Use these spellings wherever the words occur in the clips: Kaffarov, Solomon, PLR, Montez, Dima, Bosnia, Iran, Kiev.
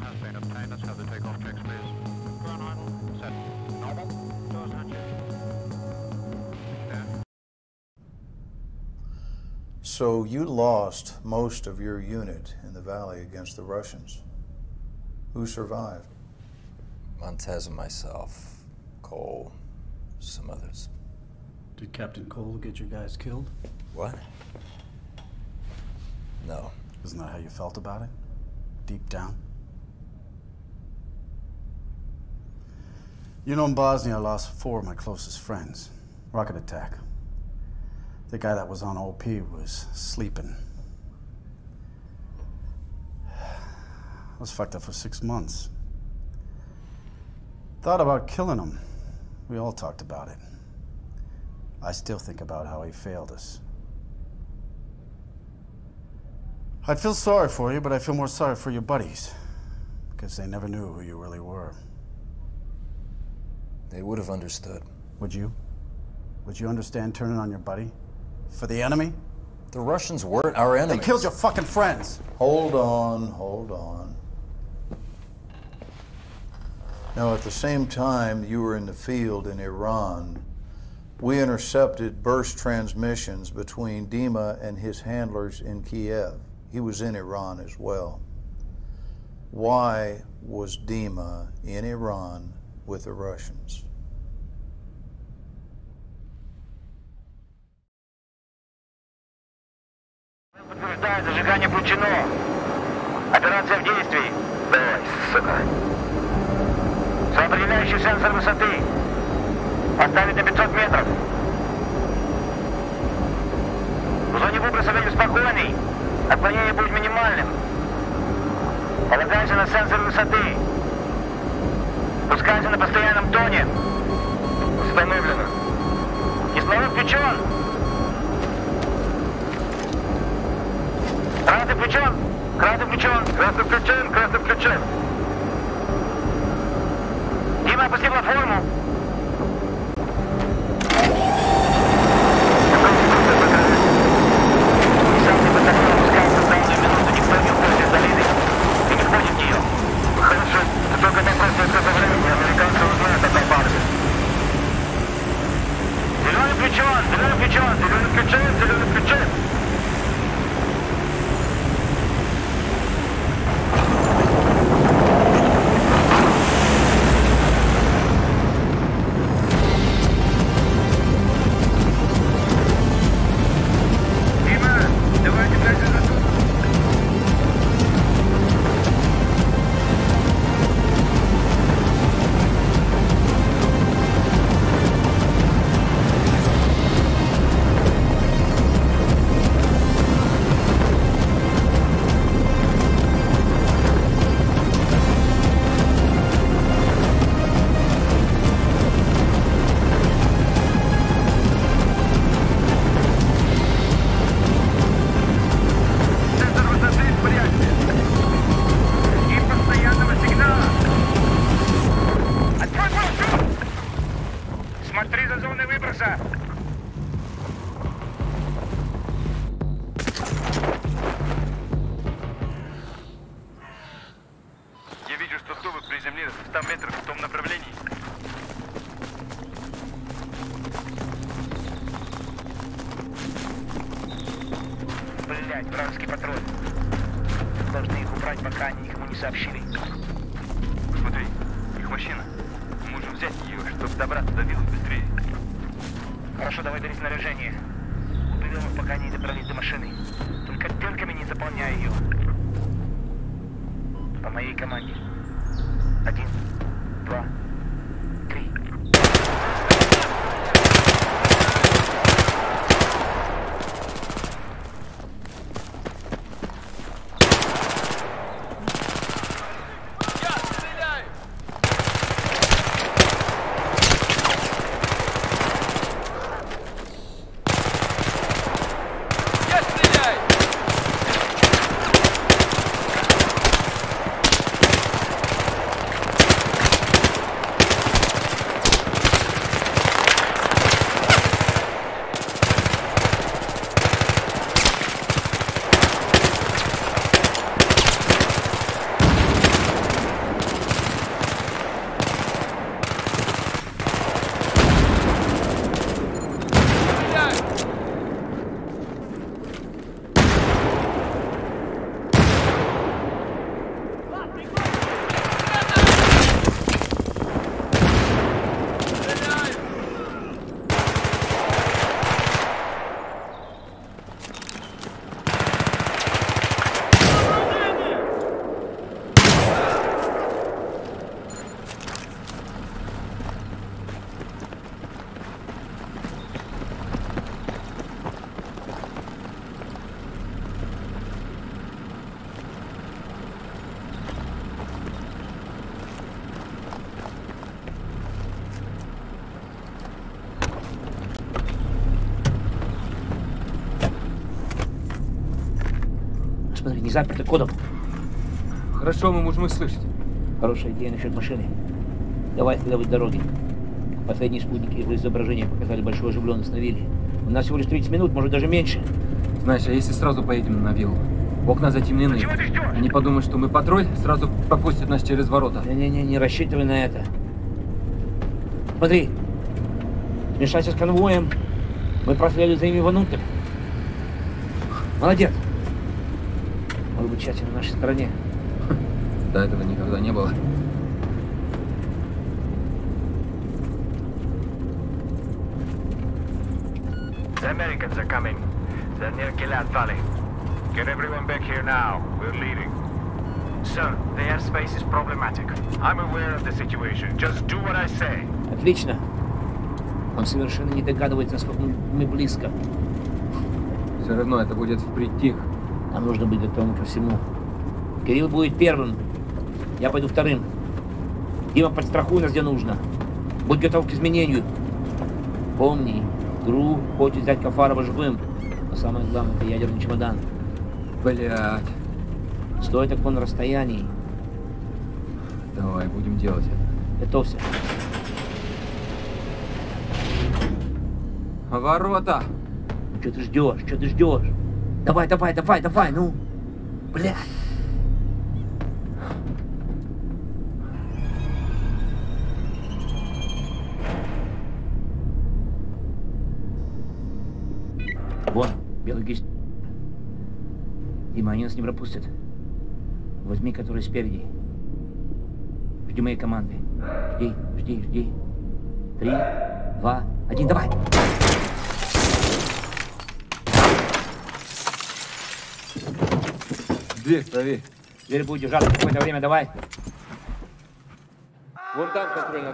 has been obtained. Let's have the takeoff checks, please. Ground idle. Set. Normal. Doors unchecked. Down. So you lost most of your unit in the valley against the Russians. Who survived? Montez and myself, Cole, some others. Did Captain Cole get your guys killed? What? No. Isn't that how you felt about it? Deep down? You know, in Bosnia, I lost 4 of my closest friends. Rocket attack. The guy that was on OP was sleeping. I was fucked up for 6 months. Thought about killing him. We all talked about it. I still think about how he failed us. I feel sorry for you, but I feel more sorry for your buddies, because they never knew who you really were. They would have understood. Would you? Would you understand turning on your buddy? For the enemy? The Russians weren't our enemy. They killed your fucking friends! Hold on, hold on. Now, at the same time you were in the field in Iran, we intercepted burst transmissions between Dima and his handlers in Kiev. He was in Iran as well. Why was Dima in Iran with the Russians? Подтверждаю, зажигание включено. Операция в действии. Давай, сука. Сопровождающий сенсор высоты. Поставить на 500 метров. В зоне выброса время спокойный. Отклонение будет минимальным. Полагайся на сенсор высоты. Пускайся на постоянном тоне. Установлено. Кислород включен. Красный включен. Красный включен. Красный включен. Красный включен. Дима, опусти платформу. заперты кодом. Хорошо, мы можем их слышать. Хорошая идея насчет машины. Давай следовать дороге. Последние спутники его изображения показали большую оживленность на вилле. У нас всего лишь 30 минут, может даже меньше. Знаешь, а если сразу поедем на виллу? Окна затемнены. Они подумают, что мы патруль, сразу пропустят нас через ворота. Не-не-не, не рассчитывай на это. Смотри, смешайся с конвоем. Мы проследуем за ними внутрь. Молодец. Может быть, счастье на нашей стороне. До этого никогда не было. The Americans are coming. They're near Gilad Valley. Get everyone back here now. We're leaving. Sir, the airspace is problematic. I'm aware of the situation. Just do what I say. Отлично. Он совершенно не догадывается, насколько мы близко. Все равно это будет впритык. Нам нужно быть готовым ко всему. Кирилл будет первым. Я пойду вторым. Дима, подстрахуй нас, где нужно. Будь готов к изменению. Помни. Гру хочет взять Кафарова живым, но самое главное это ядерный чемодан. Блядь. Стоит так он на расстоянии. Давай, будем делать это. Готовься. Ворота! Ну, что ты ждешь? Что ты ждешь? Давай, давай, давай, давай, ну! Блядь! Вон, белый гисть. Дима, они нас не пропустят. Возьми, который спереди. Жди моей команды. Жди, жди, жди. 3, 2, 1, давай! Дверь, дави. Дверь будет держаться какое-то время, давай. Вон там контрольный.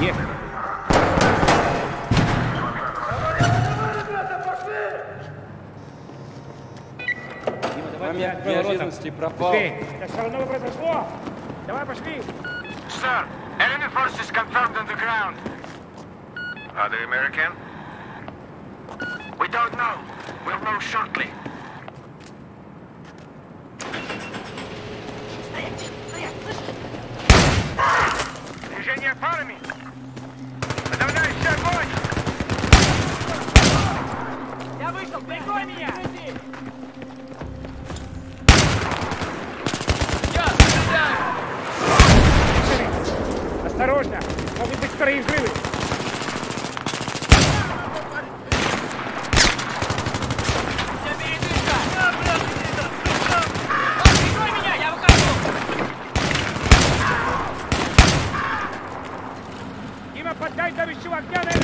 Есть. Момент неожиданности пропал. Так все равно произошло. Давай, пошли. Sir, enemy forces confirmed on the ground. Are they American? We don't know. We'll know shortly. Стоять, стоять, слышишь? Движение парами. Подавляющий огонь. Я вышел, прикрой меня. Осторожно! Могут быть вторые взрывы! Я начал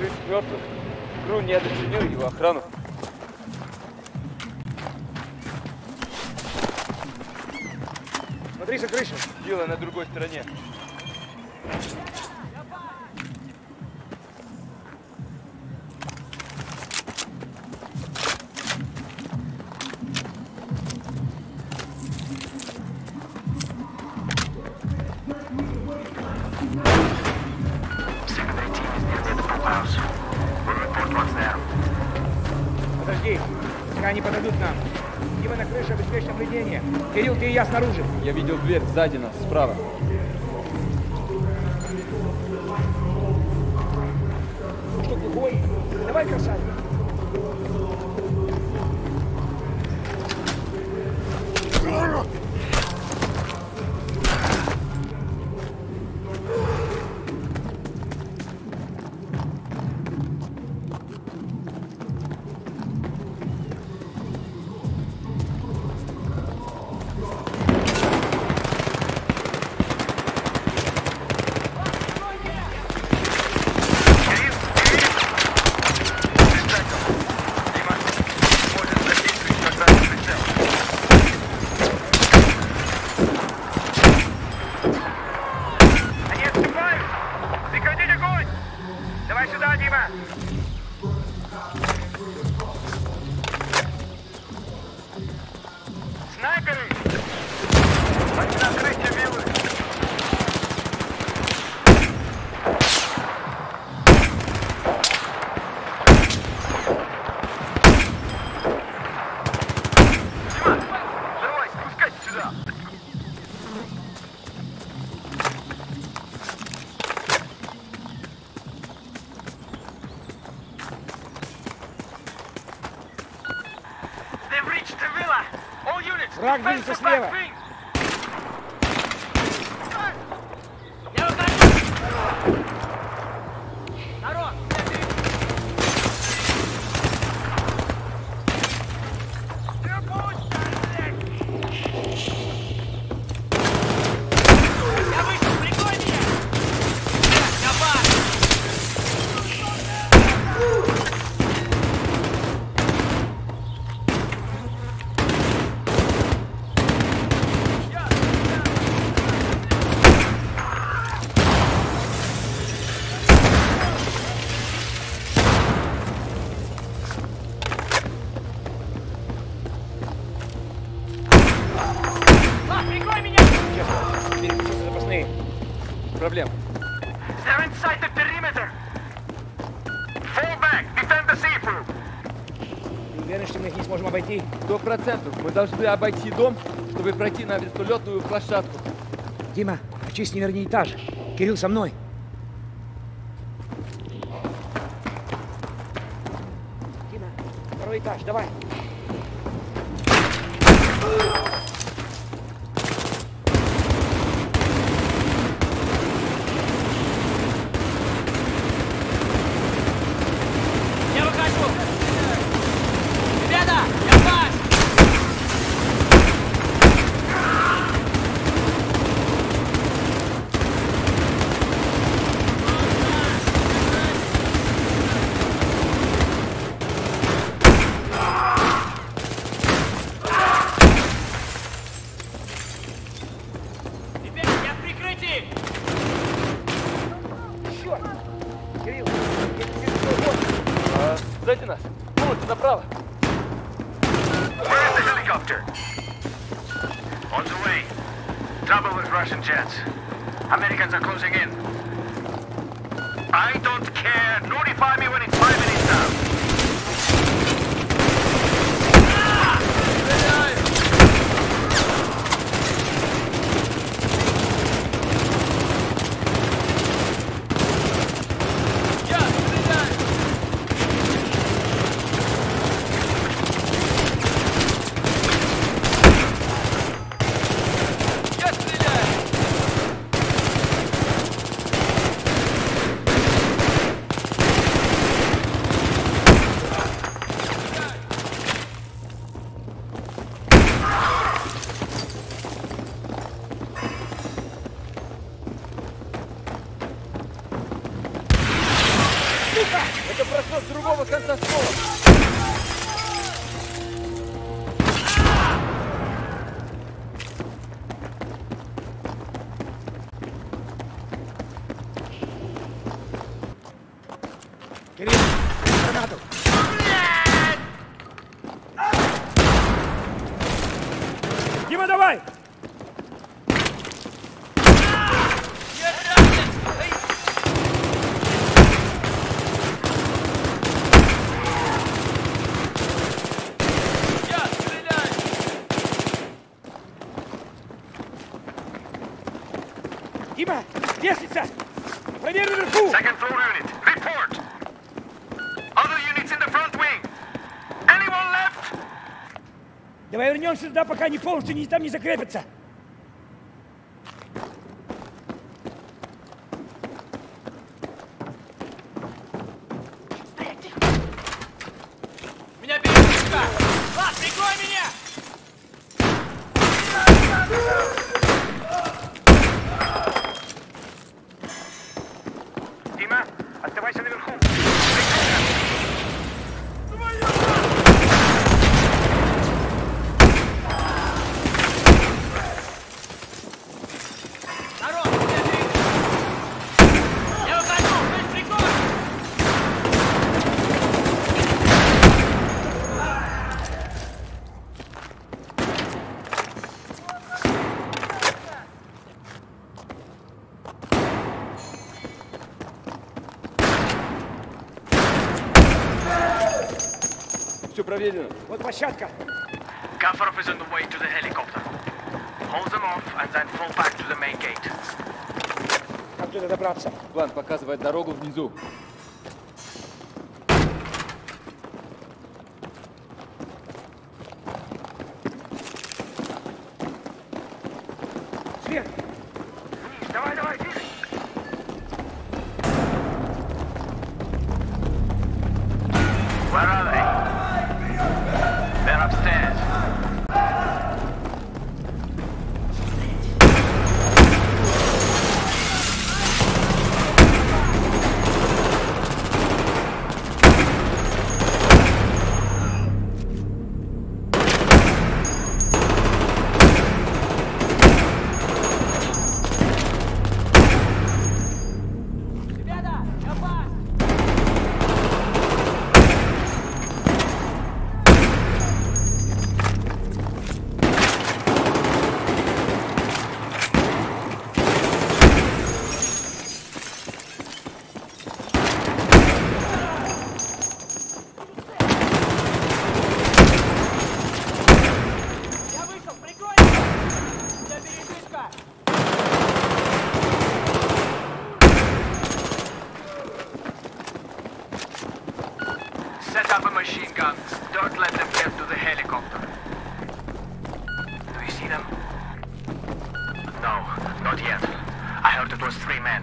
34-х. Кру недооценил его охрану. Смотри за крышу. Дело на другой стороне. Кирилл, ты и я снаружи. Я видел дверь сзади нас, справа. Что, глухой? Давай, красавец. Враг двинется слева! Мы должны обойти дом, чтобы пройти на вертолетную площадку. Дима, очисти верхний этаж. Кирилл со мной. Дима, второй этаж, давай. другого конца школы. Дима, держится! Проверь наверху! Second floor unit, report! Other units in the front wing! Anyone left? Давай вернемся туда, пока они полностью там не закрепятся! Меня бери, сука! Влад, прикрой меня! Оставайся наверху! Народ, я ухожу! Прикрой! Проверено. Вот площадка. Kaffarov is on the way to the helicopter. Hold them off and then fall back to the main gate. Как туда добраться? План показывает дорогу внизу. Свет! Вниз, давай, давай, двигай! Where are they? Upstairs. Set up a machine gun. Don't let them get to the helicopter. Do you see them? No, not yet. I heard it was three men.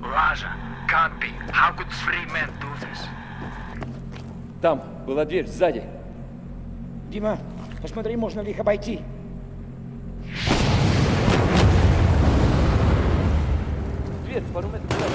Raja, can't be. How could three men do this? Там была дверь сзади. Дима, посмотри, можно ли их обойти. Дверь пару метров дальше.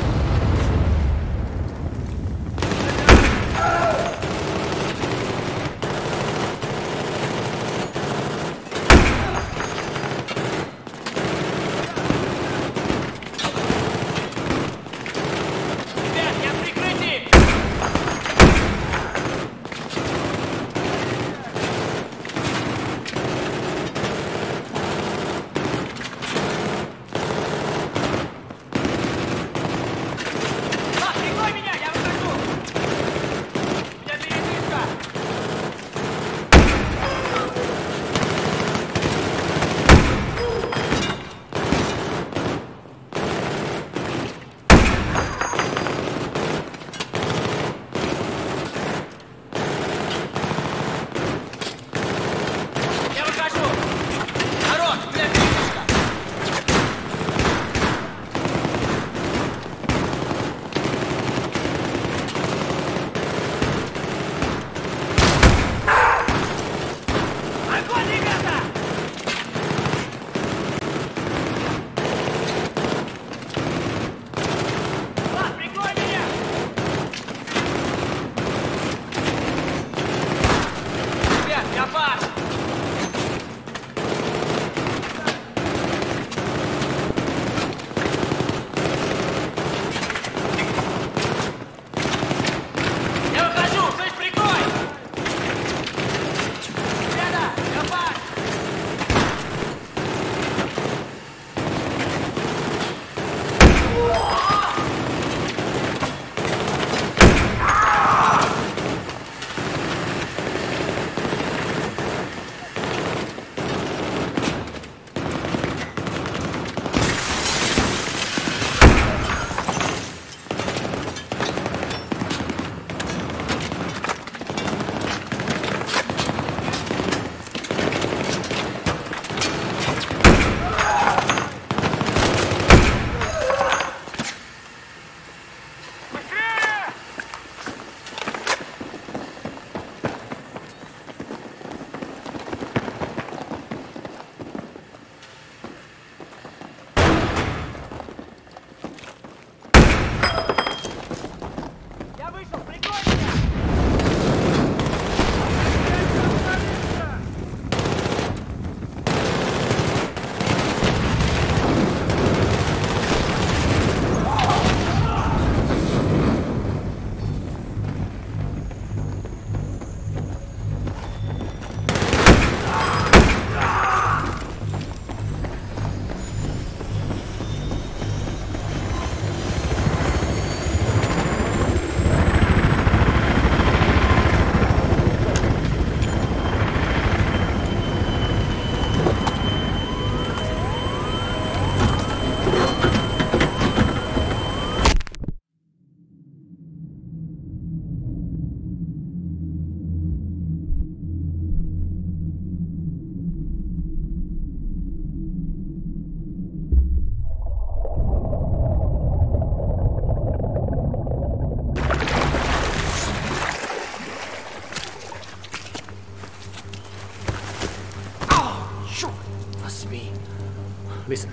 Listen.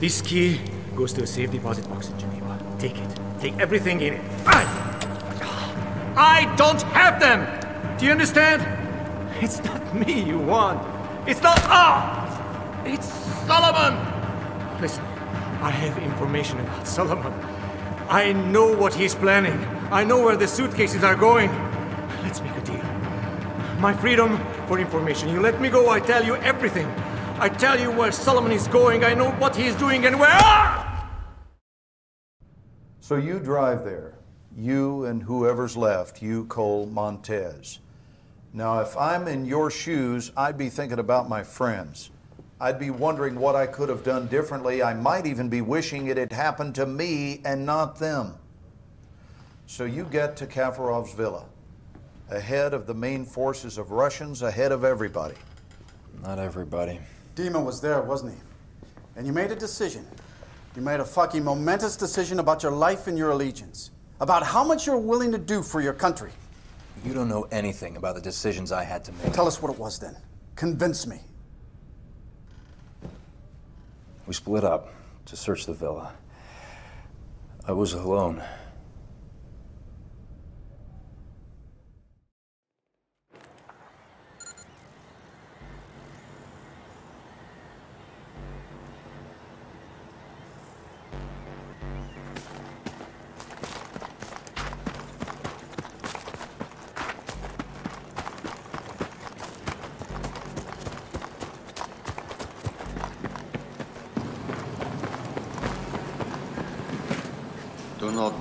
This key goes to a safe deposit box in Geneva. Take it. Take everything in it. I don't have them! Do you understand? It's not me you want. It's not... It's Solomon! Listen, I have information about Solomon. I know what he's planning. I know where the suitcases are going. Let's make a deal. My freedom for information. You let me go, I tell you everything. I tell you where Solomon is going. I know what he's doing and where... So you drive there. You and whoever's left, you, Cole, Montez. Now, if I'm in your shoes, I'd be thinking about my friends. I'd be wondering what I could have done differently. I might even be wishing it had happened to me and not them. So you get to Kaffarov's villa, ahead of the main forces of Russians, ahead of everybody. Not everybody. Dima was there, wasn't he? And you made a decision. You made a fucking momentous decision about your life and your allegiance. About how much you're willing to do for your country. You don't know anything about the decisions I had to make. Tell us what it was then. Convince me. We split up to search the villa. I was alone.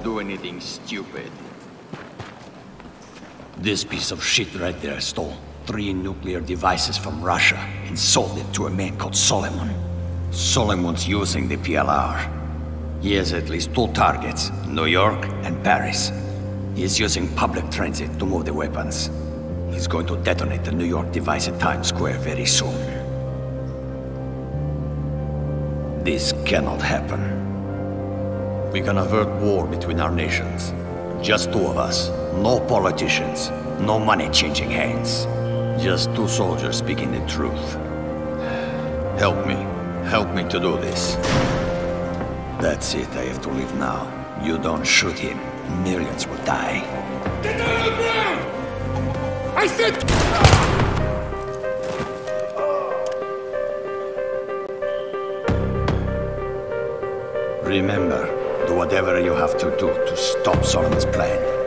Do anything stupid. This piece of shit right there stole 3 nuclear devices from Russia and sold it to a man called Solomon. Solomon's using the PLR. He has at least 2 targets, New York and Paris. He's using public transit to move the weapons. He's going to detonate the New York device at Times Square very soon. This cannot happen. We can avert war between our nations. Just 2 of us. No politicians. No money changing hands. Just 2 soldiers speaking the truth. Help me. Help me to do this. That's it. I have to leave now. You don't shoot him. Millions will die. Get down on the ground! I said... Remember, do whatever you have to do to stop Solomon's plan.